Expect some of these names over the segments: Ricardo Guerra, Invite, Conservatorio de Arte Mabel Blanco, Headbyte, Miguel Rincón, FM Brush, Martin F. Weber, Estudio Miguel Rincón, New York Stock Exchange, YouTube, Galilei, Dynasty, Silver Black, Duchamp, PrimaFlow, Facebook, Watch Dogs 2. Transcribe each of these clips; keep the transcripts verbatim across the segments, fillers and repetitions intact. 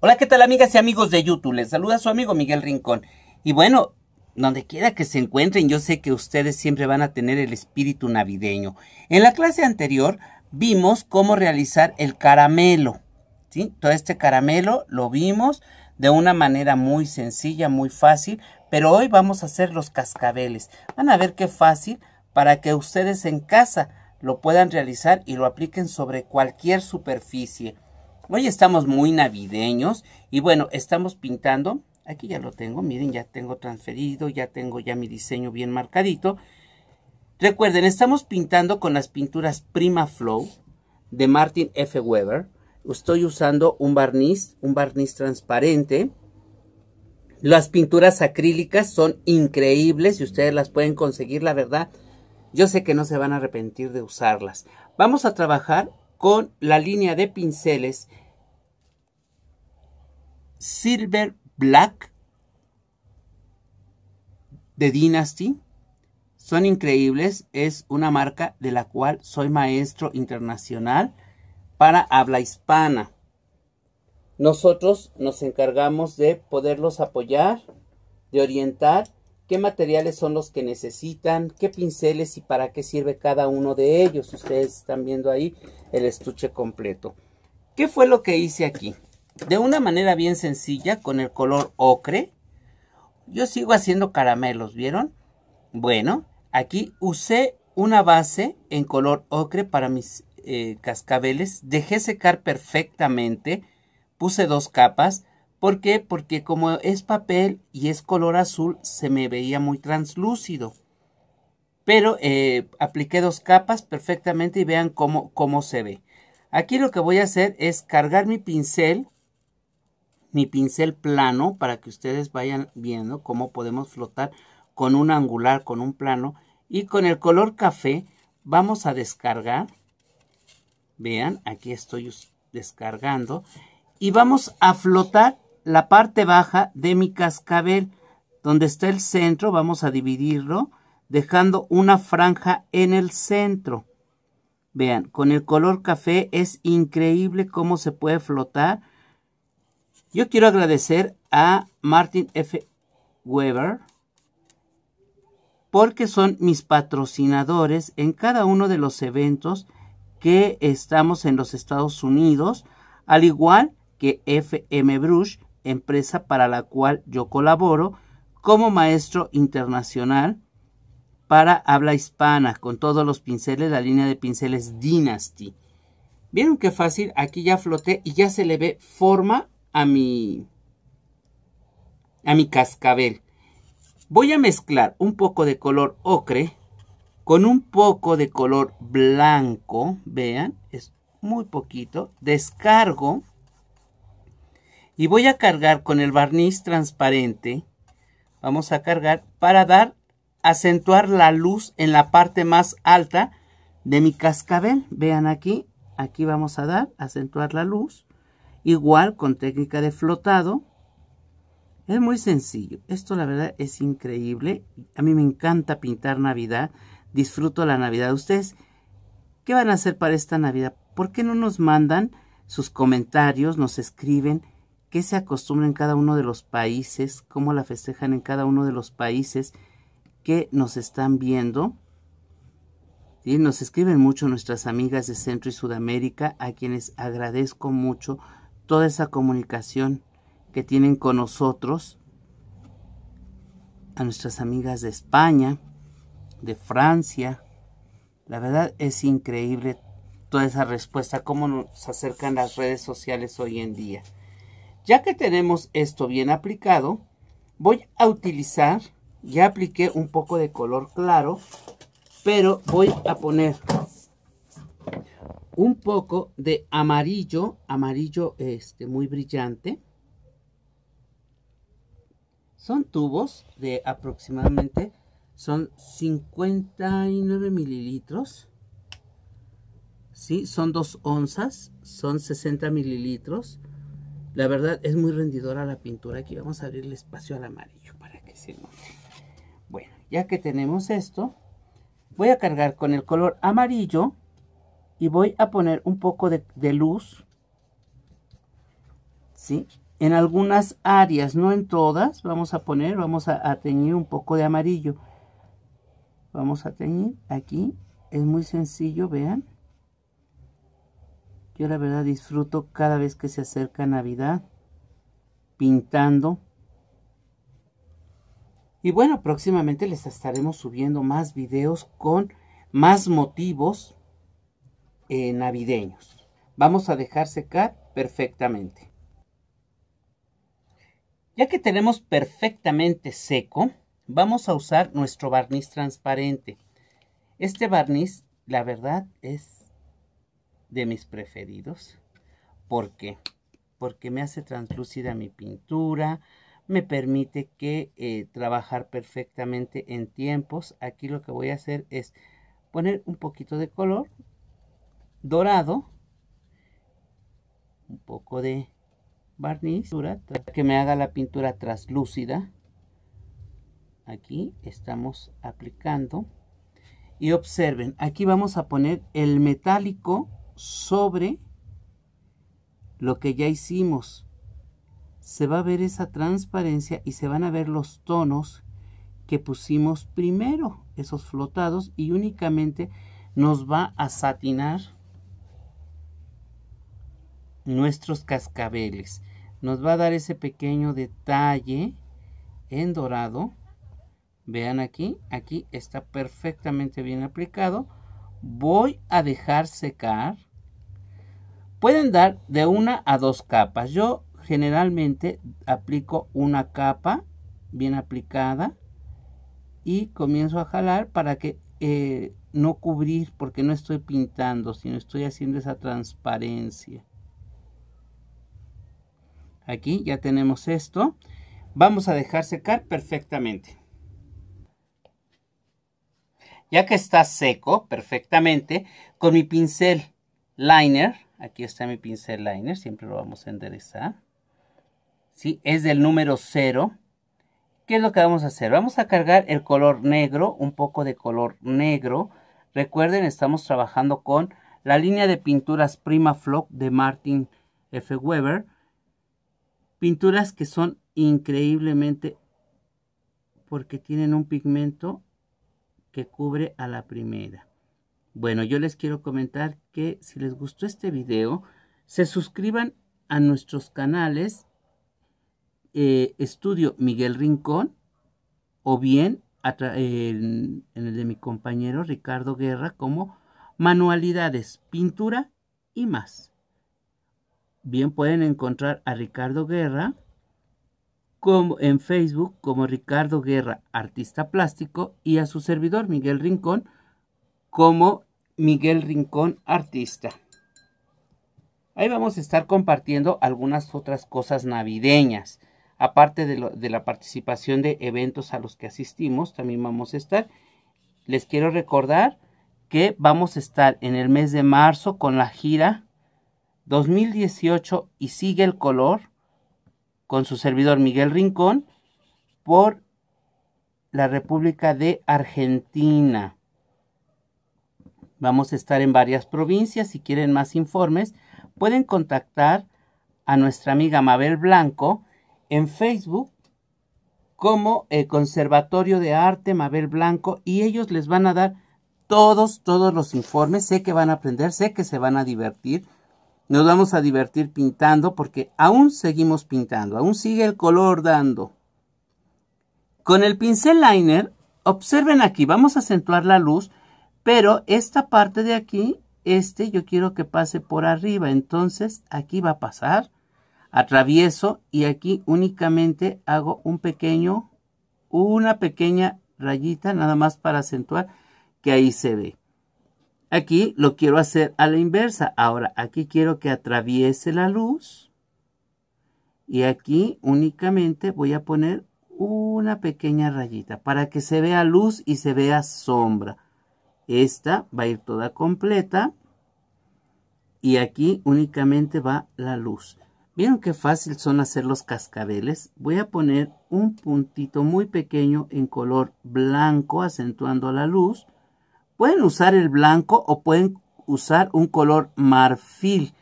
Hola, ¿qué tal amigas y amigos de YouTube? Les saluda su amigo Miguel Rincón. Y bueno, donde quiera que se encuentren, yo sé que ustedes siempre van a tener el espíritu navideño. En la clase anterior vimos cómo realizar el caramelo, ¿sí? Todo este caramelo lo vimos de una manera muy sencilla, muy fácil, pero hoy vamos a hacer los cascabeles. Van a ver qué fácil para que ustedes en casa lo puedan realizar y lo apliquen sobre cualquier superficie. Hoy estamos muy navideños y bueno, estamos pintando, aquí ya lo tengo, miren, ya tengo transferido, ya tengo ya mi diseño bien marcadito. Recuerden, estamos pintando con las pinturas PrimaFlow de Martin F. Weber. Estoy usando un barniz, un barniz transparente. Las pinturas acrílicas son increíbles y ustedes las pueden conseguir, la verdad. Yo sé que no se van a arrepentir de usarlas. Vamos a trabajar con la línea de pinceles Silver Black de Dynasty. Son increíbles, es una marca de la cual soy maestro internacional para habla hispana. Nosotros nos encargamos de poderlos apoyar, de orientar qué materiales son los que necesitan, qué pinceles y para qué sirve cada uno de ellos. Ustedes están viendo ahí el estuche completo. ¿Qué fue lo que hice aquí? De una manera bien sencilla, con el color ocre. Yo sigo haciendo caramelos, ¿vieron? Bueno, aquí usé una base en color ocre para mis eh, cascabeles. Dejé secar perfectamente. Puse dos capas. ¿Por qué? Porque como es papel y es color azul, se me veía muy translúcido. Pero eh, apliqué dos capas perfectamente y vean cómo, cómo se ve. Aquí lo que voy a hacer es cargar mi pincel, mi pincel plano, para que ustedes vayan viendo cómo podemos flotar con un angular, con un plano. Y con el color café vamos a descargar. Vean, aquí estoy descargando. Y vamos a flotar la parte baja de mi cascabel, donde está el centro. Vamos a dividirlo dejando una franja en el centro. Vean, con el color café es increíble cómo se puede flotar. Yo quiero agradecer a Martin F. Weber porque son mis patrocinadores en cada uno de los eventos que estamos en los Estados Unidos, al igual que F M Brush, empresa para la cual yo colaboro como maestro internacional para habla hispana, con todos los pinceles, la línea de pinceles Dynasty. ¿Vieron qué fácil? Aquí ya floté y ya se le ve forma a mi, a mi cascabel. Voy a mezclar un poco de color ocre con un poco de color blanco. Vean, es muy poquito. Descargo. Y voy a cargar con el barniz transparente. Vamos a cargar para dar, acentuar la luz en la parte más alta de mi cascabel. Vean aquí, aquí vamos a dar, acentuar la luz. Igual con técnica de flotado. Es muy sencillo. Esto la verdad es increíble. A mí me encanta pintar Navidad. Disfruto la Navidad. Ustedes, ¿qué van a hacer para esta Navidad? ¿Por qué no nos mandan sus comentarios? Nos escriben. ¿Qué se acostumbra en cada uno de los países? ¿Cómo la festejan en cada uno de los países que nos están viendo? ¿Sí? Nos escriben mucho nuestras amigas de Centro y Sudamérica, a quienes agradezco mucho toda esa comunicación que tienen con nosotros. A nuestras amigas de España, de Francia. La verdad es increíble toda esa respuesta, cómo nos acercan las redes sociales hoy en día. Ya que tenemos esto bien aplicado, voy a utilizar, ya apliqué un poco de color claro, pero voy a poner un poco de amarillo, amarillo este, muy brillante. Son tubos de aproximadamente, son cincuenta y nueve mililitros. Sí, son dos onzas, son sesenta mililitros. La verdad es muy rendidora la pintura. Aquí vamos a abrirle espacio al amarillo para que se note. Bueno, ya que tenemos esto, voy a cargar con el color amarillo y voy a poner un poco de, de luz. ¿Sí? en algunas áreas, no en todas. Vamos a poner, vamos a, a teñir un poco de amarillo. Vamos a teñir aquí. Es muy sencillo, vean. Yo la verdad disfruto cada vez que se acerca Navidad pintando. Y bueno, próximamente les estaremos subiendo más videos con más motivos eh, navideños. Vamos a dejar secar perfectamente. Ya que tenemos perfectamente seco, vamos a usar nuestro barniz transparente. Este barniz, la verdad, es de mis preferidos. ¿Por qué? Porque me hace translúcida mi pintura, me permite que eh, trabajar perfectamente en tiempos. Aquí lo que voy a hacer es poner un poquito de color dorado, un poco de barniz, que me haga la pintura translúcida. Aquí estamos aplicando y observen, aquí vamos a poner el metálico sobre lo que ya hicimos. Se va a ver esa transparencia y se van a ver los tonos que pusimos primero, esos flotados, y únicamente nos va a satinar nuestros cascabeles. Nos va a dar ese pequeño detalle en dorado. Vean aquí, aquí está perfectamente bien aplicado. Voy a dejar secar. Pueden dar de una a dos capas. Yo generalmente aplico una capa bien aplicada y comienzo a jalar para que eh, no cubrir, porque no estoy pintando, sino estoy haciendo esa transparencia. Aquí ya tenemos esto. Vamos a dejar secar perfectamente. Ya que está seco perfectamente, con mi pincel liner, aquí está mi pincel liner, siempre lo vamos a enderezar. ¿Sí? Es del número cero. ¿Qué es lo que vamos a hacer? Vamos a cargar el color negro, un poco de color negro. Recuerden, estamos trabajando con la línea de pinturas PrimaFlow de Martin F. Weber. Pinturas que son increíblemente, porque tienen un pigmento que cubre a la primera. Bueno, yo les quiero comentar que si les gustó este video, se suscriban a nuestros canales eh, Estudio Miguel Rincón, o bien en, en el de mi compañero Ricardo Guerra, como Manualidades, Pintura y Más. Bien, pueden encontrar a Ricardo Guerra como en Facebook como Ricardo Guerra, artista plástico, y a su servidor Miguel Rincón como Miguel Rincón, artista. Ahí vamos a estar compartiendo algunas otras cosas navideñas. Aparte de, lo, de la participación de eventos a los que asistimos, también vamos a estar. Les quiero recordar que vamos a estar en el mes de marzo con la gira dos mil dieciocho y sigue el color, con su servidor Miguel Rincón, por la República de Argentina. Vamos a estar en varias provincias. Si quieren más informes, pueden contactar a nuestra amiga Mabel Blanco en Facebook como el Conservatorio de Arte Mabel Blanco, y ellos les van a dar todos, todos los informes. Sé que van a aprender, sé que se van a divertir. Nos vamos a divertir pintando, porque aún seguimos pintando, aún sigue el color dando. Con el pincel liner, observen aquí, vamos a acentuar la luz, pero esta parte de aquí, este yo quiero que pase por arriba, entonces aquí va a pasar, atravieso y aquí únicamente hago un pequeño, una pequeña rayita nada más para acentuar que ahí se ve. Aquí lo quiero hacer a la inversa. Ahora, aquí quiero que atraviese la luz. Y aquí únicamente voy a poner una pequeña rayita para que se vea luz y se vea sombra. Esta va a ir toda completa. Y aquí únicamente va la luz. ¿Vieron qué fácil son hacer los cascabeles? Voy a poner un puntito muy pequeño en color blanco acentuando la luz. Pueden usar el blanco o pueden usar un color marfil.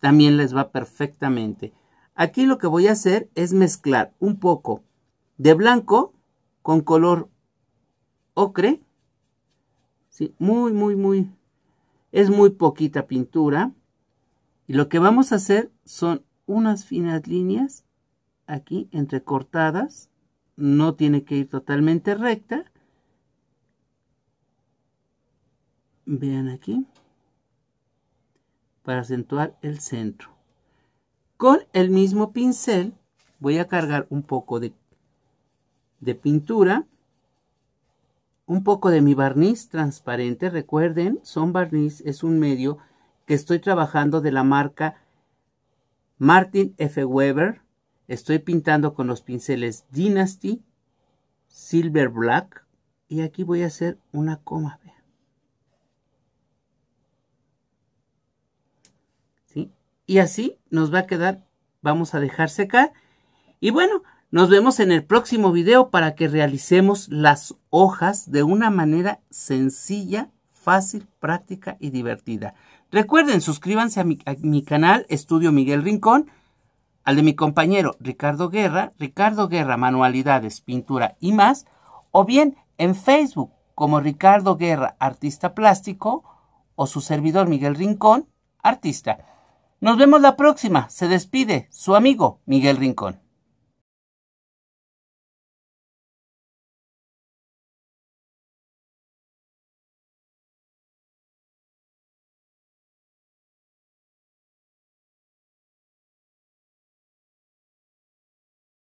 También les va perfectamente. Aquí lo que voy a hacer es mezclar un poco de blanco con color ocre. Sí, muy, muy, muy. Es muy poquita pintura. Y lo que vamos a hacer son unas finas líneas aquí entrecortadas. No tiene que ir totalmente recta. Vean aquí. Para acentuar el centro. Con el mismo pincel voy a cargar un poco de, de pintura. Un poco de mi barniz transparente. Recuerden, son barniz, es un medio que estoy trabajando de la marca Martin F. Weber. Estoy pintando con los pinceles Dynasty, Silver Black. Y aquí voy a hacer una coma. Vean. ¿Sí? Y así nos va a quedar. Vamos a dejar secar. Y bueno, nos vemos en el próximo video para que realicemos las hojas de una manera sencilla, fácil, práctica y divertida. Recuerden, suscríbanse a mi, a mi canal Estudio Miguel Rincón, al de mi compañero Ricardo Guerra, Ricardo Guerra Manualidades, Pintura y más, o bien en Facebook como Ricardo Guerra Artista Plástico o su servidor Miguel Rincón Artista. Nos vemos la próxima. Se despide su amigo Miguel Rincón.